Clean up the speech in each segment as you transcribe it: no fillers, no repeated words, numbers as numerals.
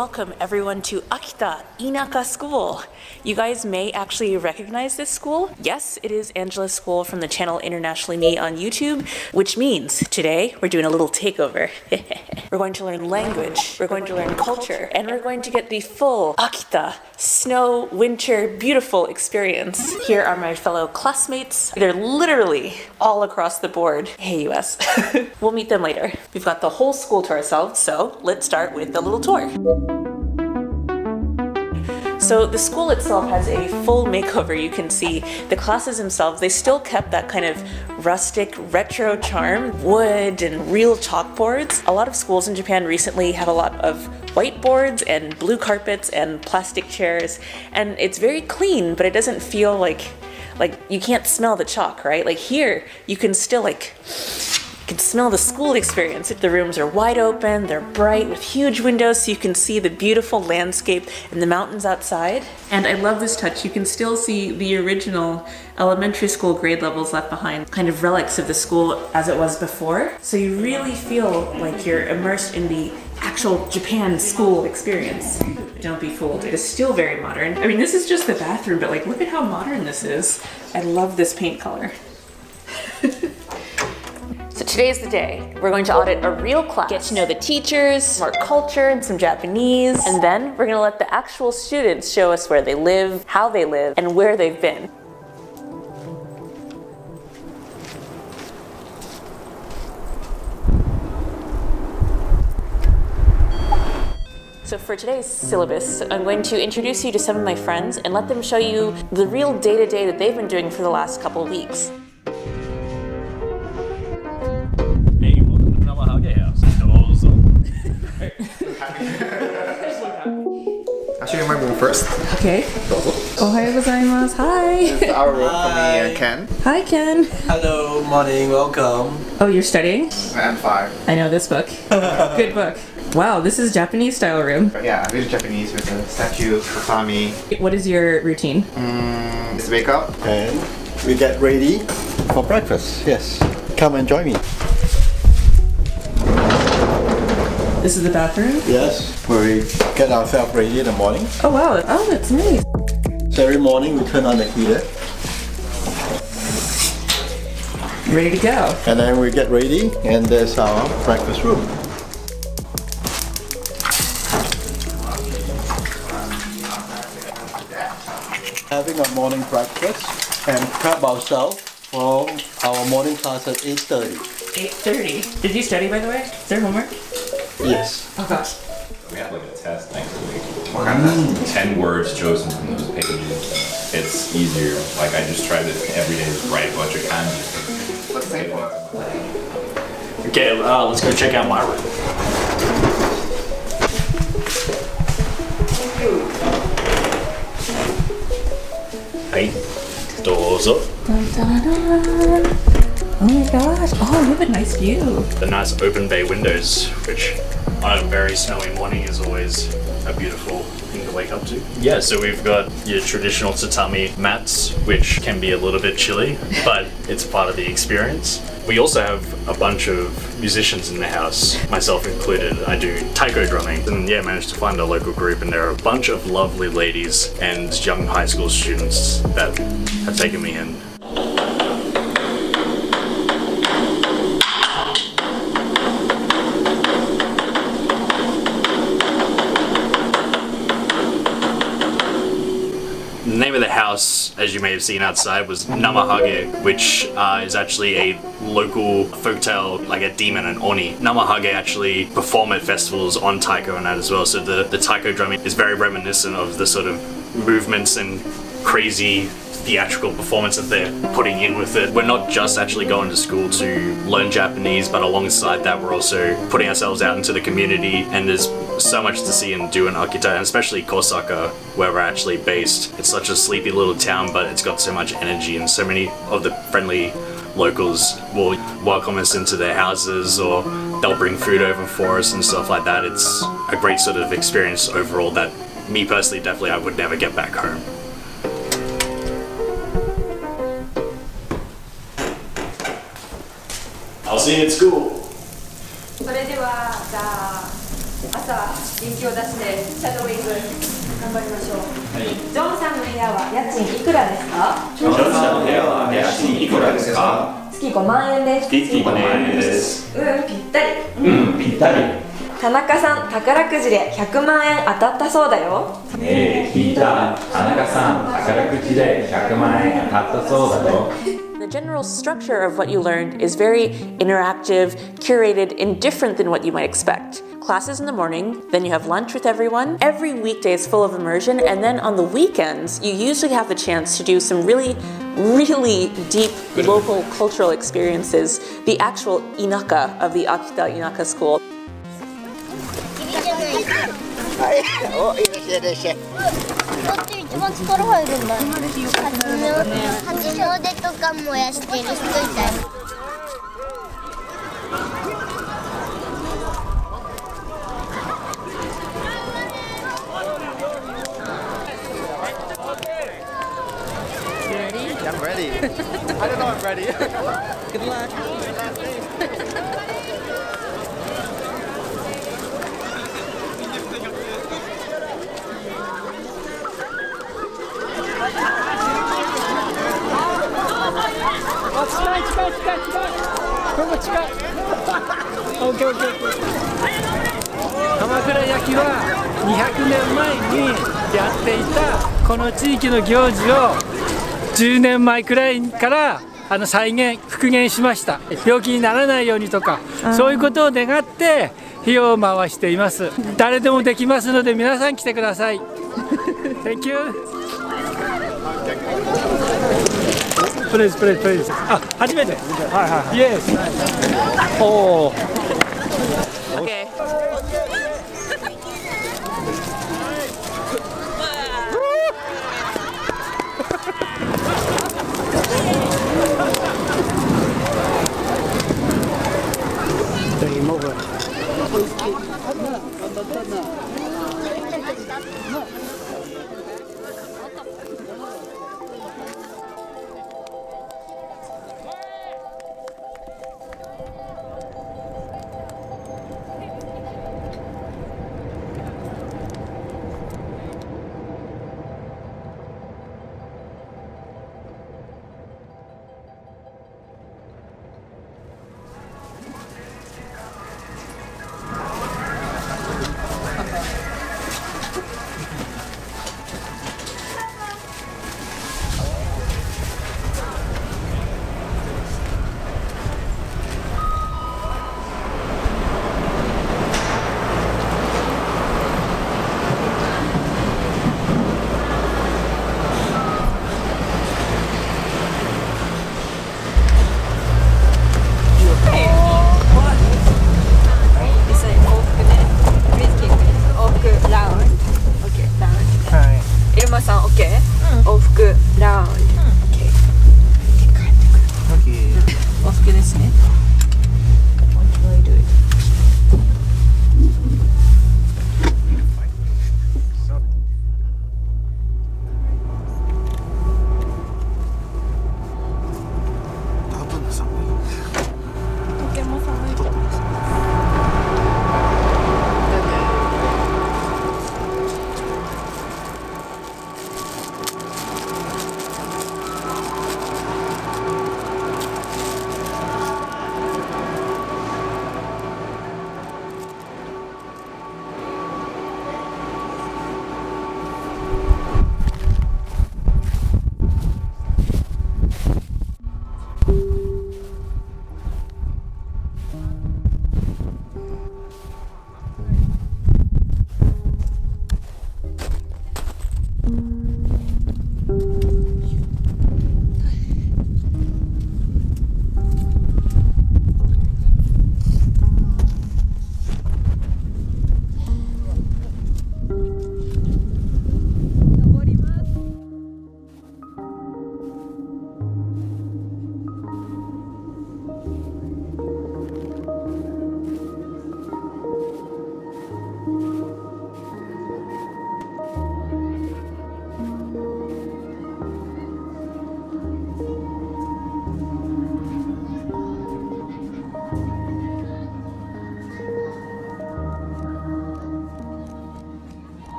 welcome everyone to Akita Inaka School. You guys may actually recognize this school. Yes, it is Angela's school from the channel Internationally Me on YouTube, which means today we're doing a little takeover. We're going to learn language, we're going to learn culture, and we're going to get the full Akita snow, winter, beautiful experience. Here are my fellow classmates. They're literally all across the board. Hey, US. We'll meet them later. We've got the whole school to ourselves, so let's start with a little tour. So the school itself has a full makeover. You can see the classes themselves, they still kept that kind of rustic retro charm, wood and real chalkboards. A lot of schools in Japan recently have a lot of whiteboards and blue carpets and plastic chairs, and it's very clean, but it doesn't feel like you can't smell the chalk, right? Like here, you can still you can smell the school experience. The rooms are wide open, they're bright with huge windows so you can see the beautiful landscape and the mountains outside. And I love this touch, you can still see the original elementary school grade levels left behind, kind of relics of the school as it was before. So you really feel like you're immersed in the actual Japan school experience. Don't be fooled, it is still very modern. I mean, this is just the bathroom, but like, look at how modern this is. I love this paint color. So today's the day. We're going to audit a real class, get to know the teachers, our culture, and some Japanese, and then we're gonna let the actual students show us where they live, how they live, and where they've been. So for today's syllabus, I'm going to introduce you to some of my friends and let them show you the real day-to-day that they've been doing for the last couple of weeks. Actually, my room first. Okay. Ohayou gozaimasu. Hi. This is our room for me and Ken. Hi, Ken. Hello, morning. Welcome. Oh, you're studying? I'm five. I know this book. Good book. Wow, this is Japanese style room. Yeah, this is Japanese with a statue, tatami. What is your routine? It's wake up and we get ready for breakfast. Yes. Come and join me. This is the bathroom? Yes, where we get ourselves ready in the morning. Oh wow, oh that's nice. So every morning we turn on the heater. Ready to go. And then we get ready and there's our breakfast room. Having a morning breakfast and prep ourselves for our morning class at 8:30. 8:30? Did you study, by the way? Is there homework? Yes. Oh gosh. We have like a test next week. We're gonna have 10 words chosen from those pages. It's easier. Like I just try to every day just write a bunch of kanji. Let's say what? Okay, let's go check out my room. Hey. Dozo. Dun, dun, dun. Oh my gosh, oh, you have a nice view. The nice open bay windows, which on a very snowy morning is always a beautiful thing to wake up to. Yeah, so we've got your traditional tatami mats, which can be a little bit chilly, but it's part of the experience. We also have a bunch of musicians in the house, myself included. I do taiko drumming, and yeah, managed to find a local group, and there are a bunch of lovely ladies and young high school students that have taken me in. The name of the house, as you may have seen outside, was Namahage, which is actually a local folktale, like a demon and oni. Namahage actually perform at festivals on taiko and that as well, so the taiko drumming is very reminiscent of the sort of movements and crazy theatrical performance that they're putting in with it. We're not just actually going to school to learn Japanese, but alongside that we're also putting ourselves out into the community, and there's so much to see and do in Akita, and especially Kosaka, where we're actually based. It's such a sleepy little town, but it's got so much energy, and so many of the friendly locals will welcome us into their houses, or they'll bring food over for us and stuff like that. It's a great sort of experience overall that me personally, definitely, I would never get back home. I'll see you at school. 朝元気を出してシャドウイング頑張りましょう。はい、ジョンさんの部屋は家賃いくらですか？ジョンさんの部屋は家賃いくらですか？月5万円です。月5万円です。ぴったり。ぴったり。田中さん、宝くじで100万円当たったそうだよ。ねえ、聞いた。田中さん、宝くじで100万円当たったそうだよ。The general structure of what you learned is very interactive, curated, and different than what you might expect. Classes in the morning, then you have lunch with everyone. Every weekday is full of immersion, and then on the weekends, you usually have the chance to do some really deep local cultural experiences, the actual inaka of the Akita Inaka School. お、いらっしゃい、いらっしゃい。こっち一番力入るんだ。八秒でとか燃やしてる人いたよ。I'm ready. I don't know I'm ready. Good luck. Thank you. Please, please, please. Ah, yes. Oh. Okay. Take him over.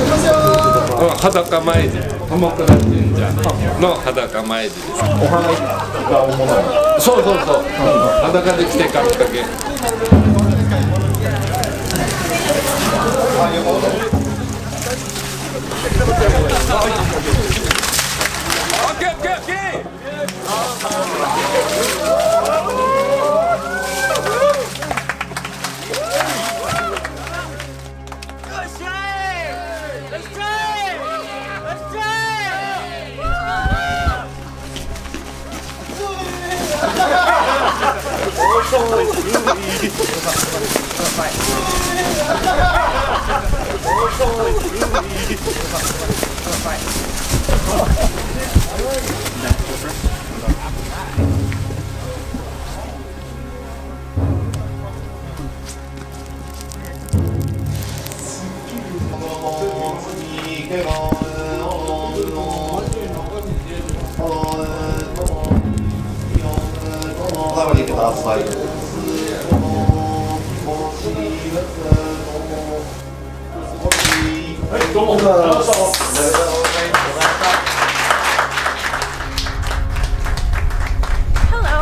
裸前寺、鎌倉神社の裸前寺です。お花が主な。そうそうそう。裸で着てかっかけ。Hello,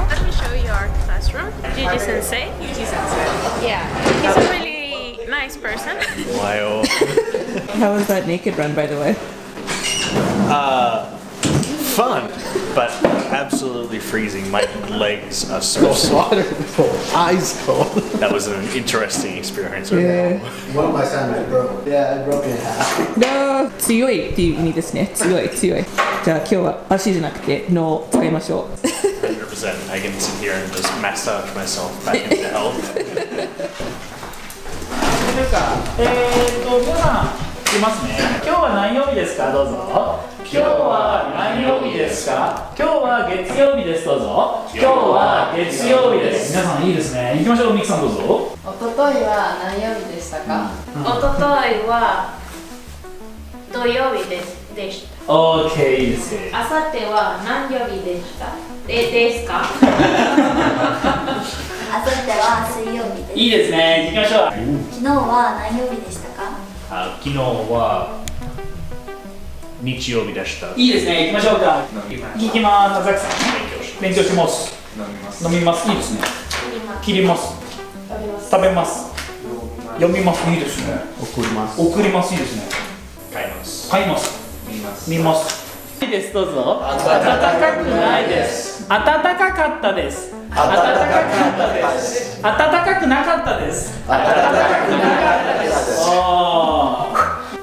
let me show you our classroom. Jiji Sensei. Yeah, he's a really nice person. Wow. How was that naked run, by the way? Fun, but absolutely freezing. My legs are so sweaty. Eyes cold. That was an interesting experience. Yeah. One of my sandwich broke. Yeah, I broke it in half. No. 強いっていう意味ですね。強い、強い。じゃあ今日は足じゃなくて脳を使いましょう。100%. I can sit here and just massage myself back into health. いますね。今日は何曜日ですか？どうぞ。今日は何曜日ですか？今日は月曜日です。どうぞ。今日は月曜日です。皆さんいいですね。行きましょう。ミキさんどうぞ。おとといは何曜日でしたか？おとといは土曜日でした。オーケー、いいですね。あさっては何曜日でした？ですか？あさっては水曜日です。いいですね。行きましょう。昨日は何曜日でしたか？ 昨日は日曜日でした。いいですね。行きましょうか。行きます。田崎さん。勉強します。飲みます。いいですね。切ります。食べます。読みます。いいですね。送ります。送ります。いいですね。買います。買います。見ます。見ます。いいです。どうぞ。暖かくないです。暖かかったです。暖かかったです。暖かくなかったです。暖かくなかったです。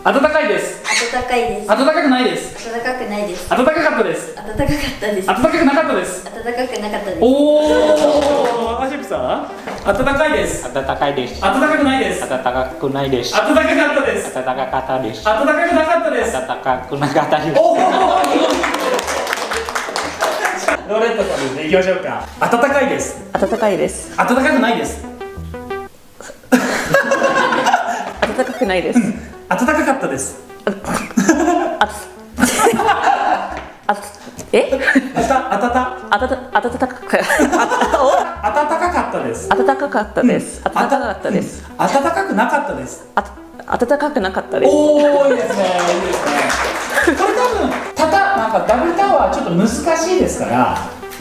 暖かいです。暖かいです。暖かくないです。暖かくないです。暖かかったです。暖かかったです。暖かくなかったです。暖かくなかったです。おお、アシプさん。暖かいです。暖かいです。暖かくないです。暖かくないです。暖かかったです。暖かかったです。暖かくなかったです。暖かくなかったです。おお。どれとかでいきましょうか。暖かいです。暖かいです。暖かくないです。暖かくないです。 暖かかったです。暖かかったです。暖かくなかったです。おお、いいですね。いいですね。これ多分なんかダブルタワーちょっと難しいですから。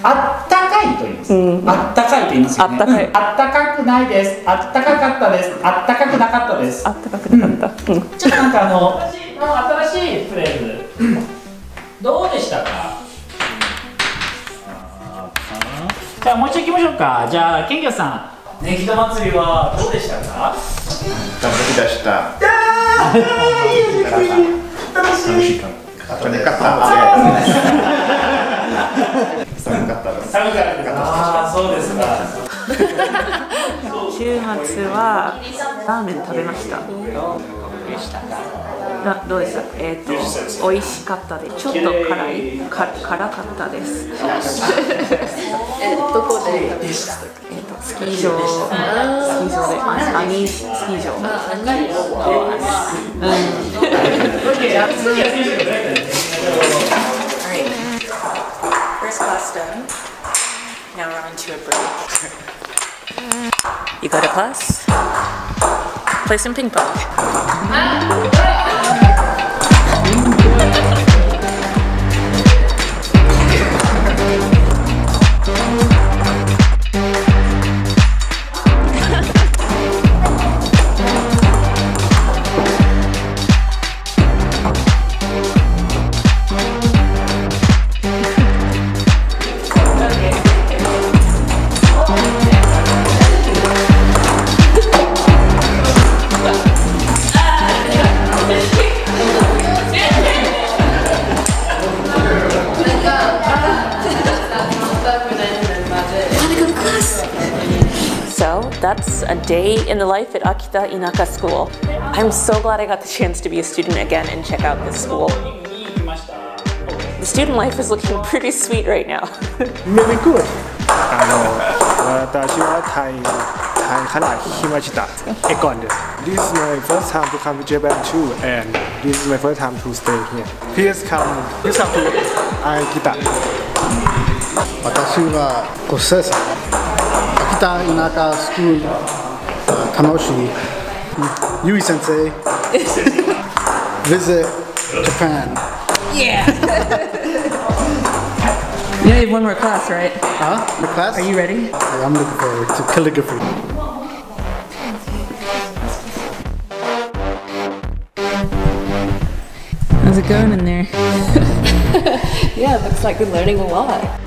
あったかいと言います。あったかいと言いますよね。あったかくないです。あったかかったです。あったかくなかったです。あったかくなかった。ちょっとなんか新しいフレーズどうでしたか？じゃあもう一度いきましょうか。じゃあ健吾さん、ねぎと祭りはどうでしたか？頑張りだした。楽しいかも。楽しかった。 寒かったです。ああ、そうですか。週末はラーメン食べました。どうでした？美味しかったです。ちょっと辛い、辛かったです。どこでした？スキー場、スキー場で。 Class done. Now we're on to a break. You go to class? Play some ping pong. was a day in the life at Akita Inaka School. I'm so glad I got the chance to be a student again and check out this school. The student life is looking pretty sweet right now. Really good. This is my first time to come to Japan too, and this is my first time to stay here. Please come to Akita. I'm Kosaka. Akita Inaka School. Tanoshii. Jiji Sensei. Visit Japan. Yeah! You have one more class, right? Huh? The class? Are you ready? Yeah, I'm looking forward to calligraphy. How's it going in there? Yeah, it looks like we're learning a lot.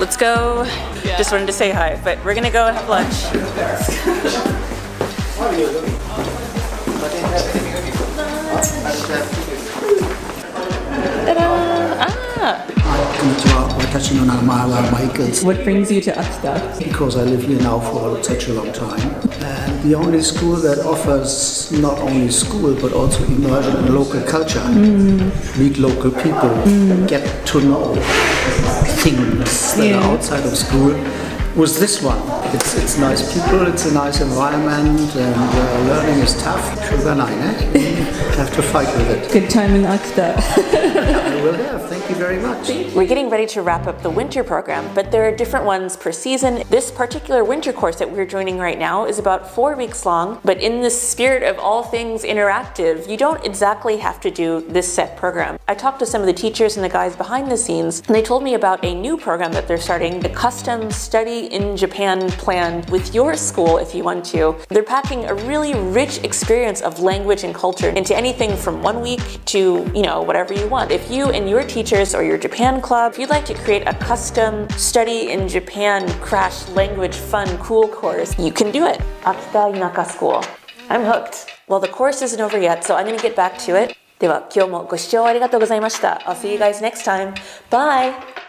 Let's go. Yeah. Just wanted to say hi, but we're gonna go and have lunch. What are you doing? What brings you to Akita? Because I live here now for such a long time. And the only school that offers not only school but also immersion in local culture. Meet local people, get to know things that are outside of school. Was this one. It's nice people, it's a nice environment, and learning is tough. Have to fight with it. Good time in Akita. I will have, thank you very much. We're getting ready to wrap up the winter program, but there are different ones per season. This particular winter course that we're joining right now is about 4 weeks long, but in the spirit of all things interactive, you don't exactly have to do this set program. I talked to some of the teachers and the guys behind the scenes, and they told me about a new program that they're starting, the Custom Study in Japan plan with your school if you want to. They're packing a really rich experience of language and culture into anything from 1 week to, you know, whatever you want. If you and your teachers or your Japan club, if you'd like to create a custom study in Japan crash language fun cool course, you can do it. Akita Inaka School. I'm hooked. Well, the course isn't over yet, so I'm gonna get back to it. では、今日もご視聴ありがとうございました. I'll see you guys next time. Bye!